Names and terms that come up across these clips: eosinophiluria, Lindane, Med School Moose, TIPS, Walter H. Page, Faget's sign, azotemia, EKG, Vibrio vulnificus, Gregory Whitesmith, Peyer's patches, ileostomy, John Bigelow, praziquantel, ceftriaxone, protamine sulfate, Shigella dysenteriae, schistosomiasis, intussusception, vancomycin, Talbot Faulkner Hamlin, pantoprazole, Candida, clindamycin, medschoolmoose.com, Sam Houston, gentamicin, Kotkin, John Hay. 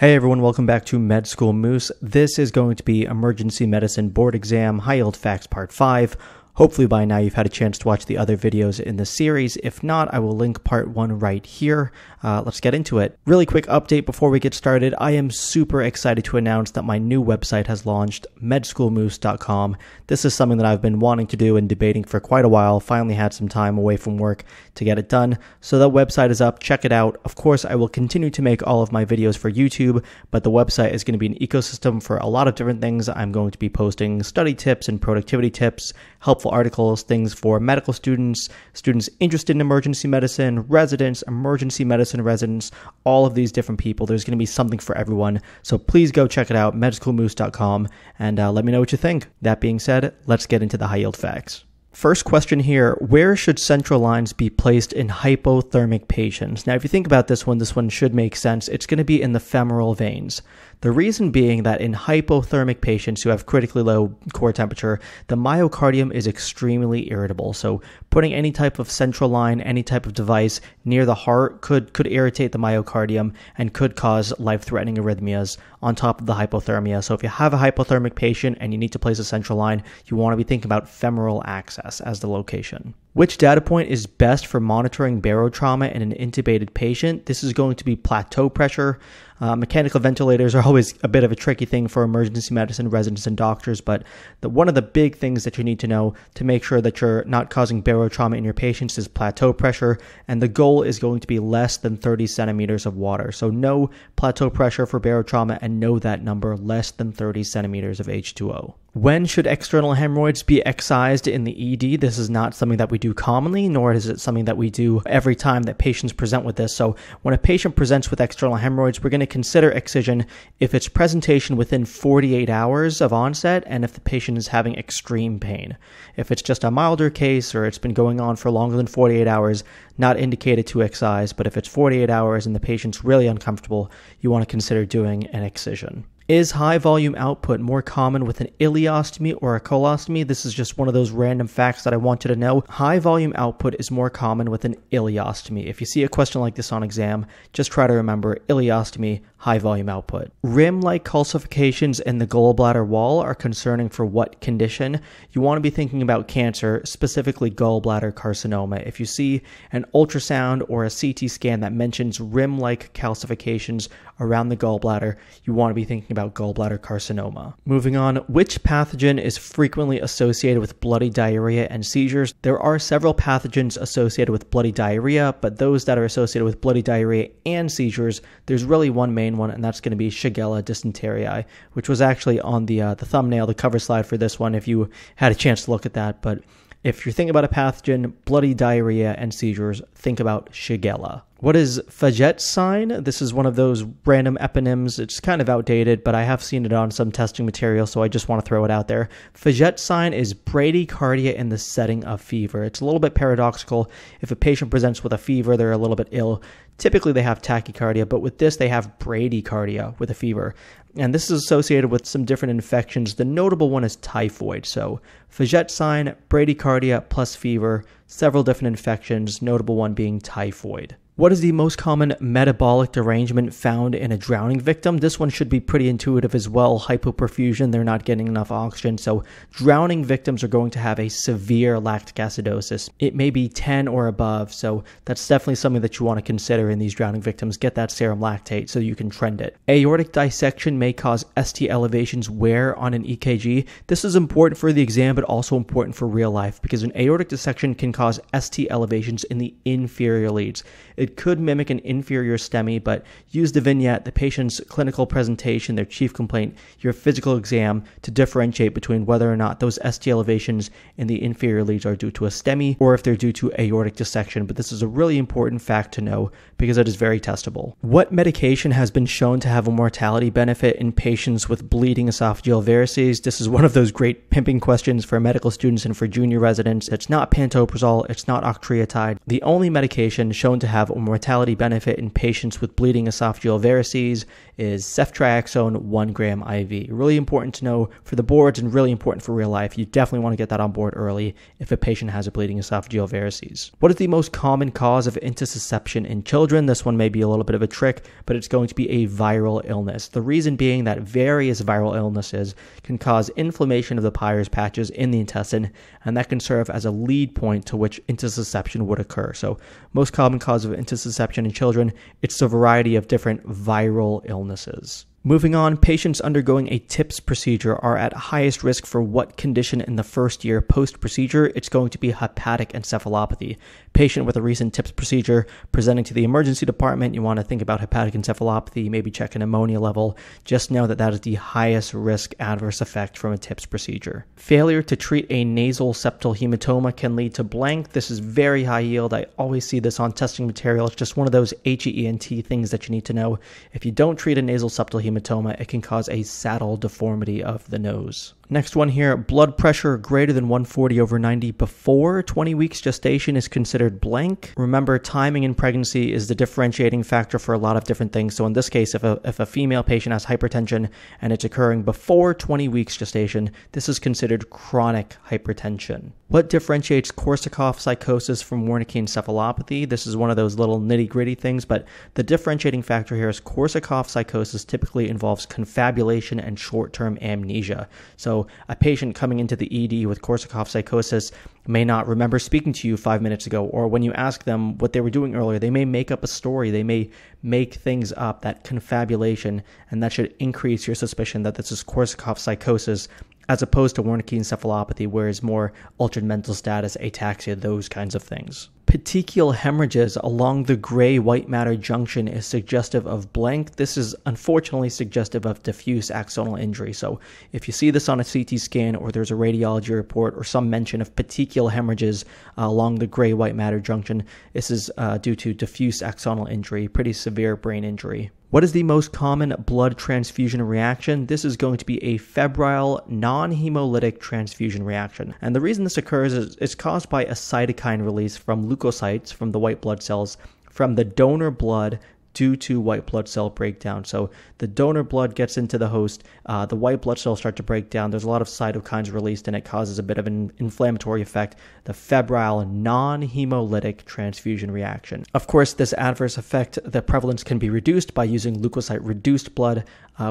Hey everyone, welcome back to Med School Moose. This is going to be Emergency Medicine Board Exam High Yield Facts Part 5. Hopefully by now you've had a chance to watch the other videos in the series. If not, I will link Part 1 right here. Let's get into it. Really quick update before we get started. I am super excited to announce that my new website has launched, medschoolmoose.com. This is something that I've been wanting to do and debating for quite a while. Finally had some time away from work to get it done. So that website is up. Check it out. Of course, I will continue to make all of my videos for YouTube, but the website is going to be an ecosystem for a lot of different things. I'm going to be posting study tips and productivity tips, helpful articles, things for medical students, students interested in emergency medicine, residents, emergency medicine residents, all of these different people. There's going to be something for everyone. So please go check it out, medschoolmoose.com, and let me know what you think. That being said, let's get into the high yield facts. First question here, where should central lines be placed in hypothermic patients? Now, if you think about this one should make sense. It's going to be in the femoral veins. The reason being that in hypothermic patients who have critically low core temperature, the myocardium is extremely irritable. So putting any type of central line, any type of device near the heart could irritate the myocardium and could cause life-threatening arrhythmias on top of the hypothermia. So if you have a hypothermic patient and you need to place a central line, you want to be thinking about femoral access as the location. Which data point is best for monitoring barotrauma in an intubated patient? This is going to be plateau pressure. Mechanical ventilators are always a bit of a tricky thing for emergency medicine residents and doctors, but one of the big things that you need to know to make sure that you're not causing barotrauma in your patients is plateau pressure, and the goal is going to be less than 30 centimeters of water. So know plateau pressure for barotrauma and know that number, less than 30 centimeters of H2O. When should external hemorrhoids be excised in the ED? This is not something that we do commonly, nor is it something that we do every time that patients present with this. So when a patient presents with external hemorrhoids, we're going to consider excision if it's presentation within 48 hours of onset and if the patient is having extreme pain. If it's just a milder case or it's been going on for longer than 48 hours, not indicated to excise, but if it's 48 hours and the patient's really uncomfortable, you want to consider doing an excision. Is high volume output more common with an ileostomy or a colostomy? This is just one of those random facts that I want you to know. High volume output is more common with an ileostomy. If you see a question like this on exam, just try to remember ileostomy, high volume output. Rim-like calcifications in the gallbladder wall are concerning for what condition? You want to be thinking about cancer, specifically gallbladder carcinoma. If you see an ultrasound or a CT scan that mentions rim-like calcifications around the gallbladder, you want to be thinking about gallbladder carcinoma. Moving on, which pathogen is frequently associated with bloody diarrhea and seizures? There are several pathogens associated with bloody diarrhea, but those that are associated with bloody diarrhea and seizures, there's really one main one, and that's going to be Shigella dysenteriae, which was actually on the thumbnail, the cover slide for this one, if you had a chance to look at that. But if you're thinking about a pathogen, bloody diarrhea and seizures, think about Shigella. What is Faget's sign? This is one of those random eponyms. It's kind of outdated, but I have seen it on some testing material, so I just want to throw it out there. Faget's sign is bradycardia in the setting of fever. It's a little bit paradoxical. If a patient presents with a fever, they're a little bit ill. Typically, they have tachycardia, but with this, they have bradycardia with a fever. And this is associated with some different infections. The notable one is typhoid. So Faget's sign, bradycardia plus fever, several different infections, notable one being typhoid. What is the most common metabolic derangement found in a drowning victim? This one should be pretty intuitive as well. Hypoperfusion, they're not getting enough oxygen. So drowning victims are going to have a severe lactic acidosis. It may be 10 or above. So that's definitely something that you want to consider in these drowning victims. Get that serum lactate so you can trend it. Aortic dissection may cause ST elevations where on an EKG? This is important for the exam, but also important for real life because an aortic dissection can cause ST elevations in the inferior leads. It could mimic an inferior STEMI, but use the vignette, the patient's clinical presentation, their chief complaint, your physical exam to differentiate between whether or not those ST elevations in the inferior leads are due to a STEMI or if they're due to aortic dissection. But this is a really important fact to know because it is very testable. What medication has been shown to have a mortality benefit in patients with bleeding esophageal varices? This is one of those great pimping questions for medical students and for junior residents. It's not pantoprazole, it's not octreotide. The only medication shown to have mortality benefit in patients with bleeding esophageal varices is ceftriaxone 1 gram IV. Really important to know for the boards and really important for real life. You definitely want to get that on board early if a patient has a bleeding esophageal varices. What is the most common cause of intussusception in children? This one may be a little bit of a trick, but it's going to be a viral illness. The reason being that various viral illnesses can cause inflammation of the Peyer's patches in the intestine, and that can serve as a lead point to which intussusception would occur. So most common cause of intussusception in children, it's a variety of different viral illnesses. Moving on, patients undergoing a TIPS procedure are at highest risk for what condition in the first year post-procedure? It's going to be hepatic encephalopathy. Patient with a recent TIPS procedure presenting to the emergency department, you want to think about hepatic encephalopathy, maybe check an ammonia level. Just know that that is the highest risk adverse effect from a TIPS procedure. Failure to treat a nasal septal hematoma can lead to blank. This is very high yield. I always see this on testing material. It's just one of those HEENT things that you need to know. If you don't treat a nasal septal hematoma, it can cause a saddle deformity of the nose. Next one here, blood pressure greater than 140/90 before 20 weeks gestation is considered blank. Remember, timing in pregnancy is the differentiating factor for a lot of different things. So in this case, if a female patient has hypertension and it's occurring before 20 weeks gestation, this is considered chronic hypertension. What differentiates Korsakoff psychosis from Wernicke encephalopathy? This is one of those little nitty-gritty things, but the differentiating factor here is Korsakoff psychosis typically involves confabulation and short-term amnesia. So a patient coming into the ED with Korsakoff psychosis may not remember speaking to you 5 minutes ago, or when you ask them what they were doing earlier, they may make up a story, they may make things up, that confabulation, and that should increase your suspicion that this is Korsakoff psychosis, as opposed to Wernicke encephalopathy, where it's more altered mental status, ataxia, those kinds of things. Petechial hemorrhages along the gray-white matter junction is suggestive of blank. This is unfortunately suggestive of diffuse axonal injury. So if you see this on a CT scan or there's a radiology report or some mention of petechial hemorrhages along the gray-white matter junction, this is due to diffuse axonal injury, pretty severe brain injury. What is the most common blood transfusion reaction? This is going to be a febrile, non-hemolytic transfusion reaction. And the reason this occurs is it's caused by a cytokine release from leukocytes, from the white blood cells, from the donor blood due to white blood cell breakdown. So the donor blood gets into the host, the white blood cells start to break down, there's a lot of cytokines released, and it causes a bit of an inflammatory effect, the febrile non-hemolytic transfusion reaction. Of course, this adverse effect, the prevalence can be reduced by using leukocyte-reduced blood,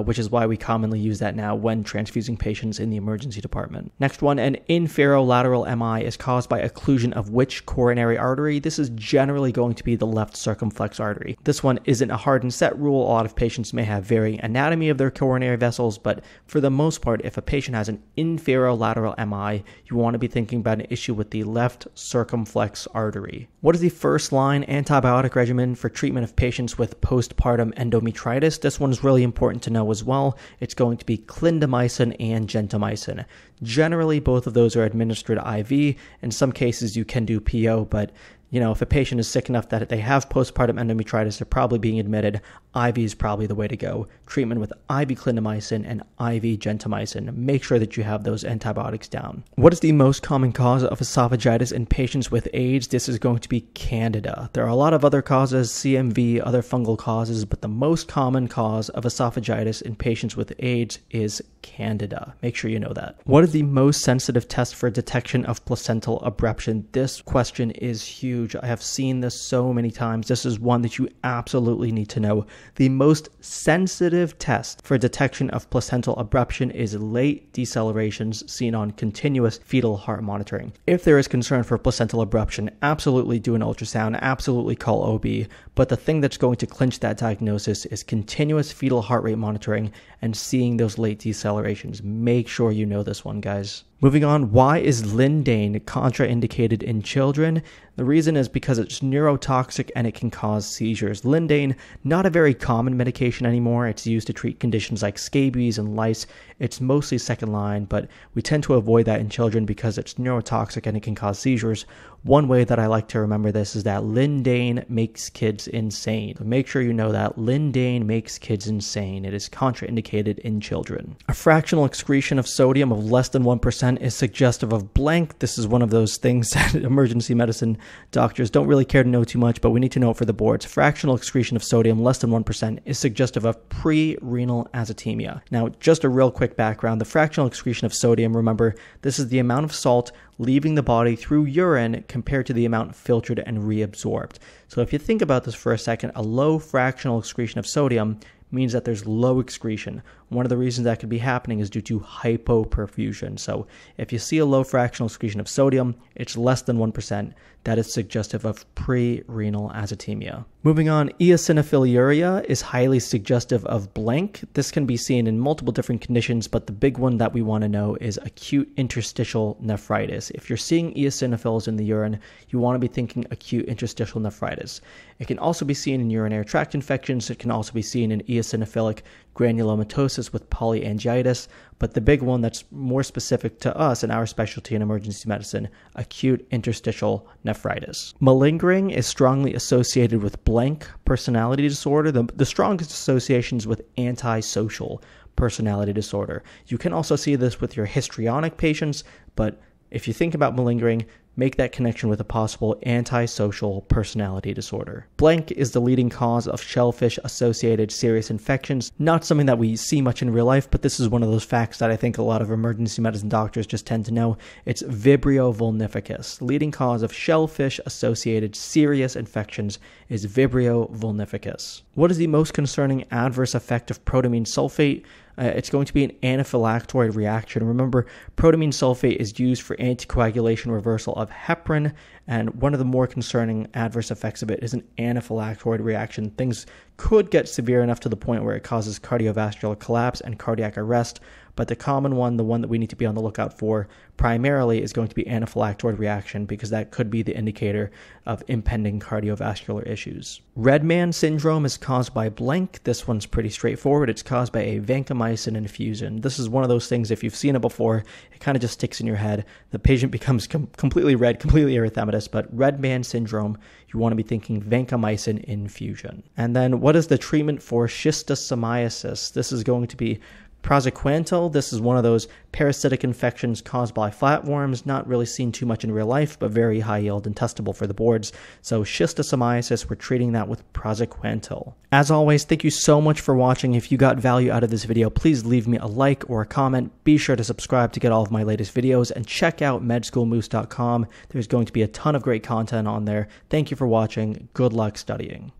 which is why we commonly use that now when transfusing patients in the emergency department. Next one, an inferolateral MI is caused by occlusion of which coronary artery? This is generally going to be the left circumflex artery. This one isn't a hard and set rule. A lot of patients may have varying anatomy of their coronary vessels, but for the most part, if a patient has an inferolateral MI, you want to be thinking about an issue with the left circumflex artery. What is the first line antibiotic regimen for treatment of patients with postpartum endometritis? This one is really important to know as well. It's going to be clindamycin and gentamicin. Generally, both of those are administered IV. In some cases, you can do PO, but you know, if a patient is sick enough that they have postpartum endometritis, they're probably being admitted. IV is probably the way to go. Treatment with IV clindamycin and IV gentamicin. Make sure that you have those antibiotics down. What is the most common cause of esophagitis in patients with AIDS? This is going to be Candida. There are a lot of other causes, CMV, other fungal causes, but the most common cause of esophagitis in patients with AIDS is Candida. Make sure you know that. What is the most sensitive test for detection of placental abruption? This question is huge. I have seen this so many times. This is one that you absolutely need to know. The most sensitive test for detection of placental abruption is late decelerations seen on continuous fetal heart monitoring. If there is concern for placental abruption, absolutely do an ultrasound, absolutely call OB. But the thing that's going to clinch that diagnosis is continuous fetal heart rate monitoring and seeing those late decelerations. Make sure you know this one, guys. Moving on, why is Lindane contraindicated in children? The reason is because it's neurotoxic and it can cause seizures. Lindane, not a very common medication anymore. It's used to treat conditions like scabies and lice. It's mostly second line, but we tend to avoid that in children because it's neurotoxic and it can cause seizures. One way that I like to remember this is that Lindane makes kids kids insane. So make sure you know that Lindane makes kids insane. It is contraindicated in children. A fractional excretion of sodium of less than 1% is suggestive of blank. This is one of those things that emergency medicine doctors don't really care to know too much, but we need to know it for the boards. Fractional excretion of sodium less than 1% is suggestive of pre-renal azotemia. Now, just a real quick background, the fractional excretion of sodium, remember, this is the amount of salt leaving the body through urine compared to the amount filtered and reabsorbed. So if you think about this for a second, a low fractional excretion of sodium means that there's low excretion. One of the reasons that could be happening is due to hypoperfusion. So if you see a low fractional excretion of sodium, it's less than 1%. That is suggestive of pre-renal azotemia. Moving on, eosinophiluria is highly suggestive of blank. This can be seen in multiple different conditions, but the big one that we want to know is acute interstitial nephritis. If you're seeing eosinophils in the urine, you want to be thinking acute interstitial nephritis. It can also be seen in urinary tract infections. It can also be seen in eosinophilic granulomatosis with polyangiitis, but the big one that's more specific to us in our specialty in emergency medicine, acute interstitial nephritis. Malingering is strongly associated with blank personality disorder, the strongest associations with antisocial personality disorder. You can also see this with your histrionic patients, but if you think about malingering, make that connection with a possible antisocial personality disorder. Blank is the leading cause of shellfish-associated serious infections. Not something that we see much in real life, but this is one of those facts that I think a lot of emergency medicine doctors just tend to know. It's Vibrio vulnificus. The leading cause of shellfish-associated serious infections is Vibrio vulnificus. What is the most concerning adverse effect of protamine sulfate? It's going to be an anaphylactoid reaction. Remember, protamine sulfate is used for anticoagulation reversal of heparin, and one of the more concerning adverse effects of it is an anaphylactoid reaction. Things could get severe enough to the point where it causes cardiovascular collapse and cardiac arrest, but the common one, the one that we need to be on the lookout for primarily, is going to be anaphylactoid reaction, because that could be the indicator of impending cardiovascular issues. Redman syndrome is caused by blank. This one's pretty straightforward. It's caused by a vancomycin infusion. This is one of those things, if you've seen it before, it kind of just sticks in your head. The patient becomes completely red, completely erythematous, but Redman syndrome, you want to be thinking vancomycin infusion. And then what is the treatment for schistosomiasis? This is going to be praziquantel. This is one of those parasitic infections caused by flatworms, not really seen too much in real life, but very high yield and testable for the boards. So schistosomiasis, we're treating that with praziquantel. As always, thank you so much for watching. If you got value out of this video, please leave me a like or a comment. Be sure to subscribe to get all of my latest videos, and check out medschoolmoose.com. There's going to be a ton of great content on there. Thank you for watching. Good luck studying.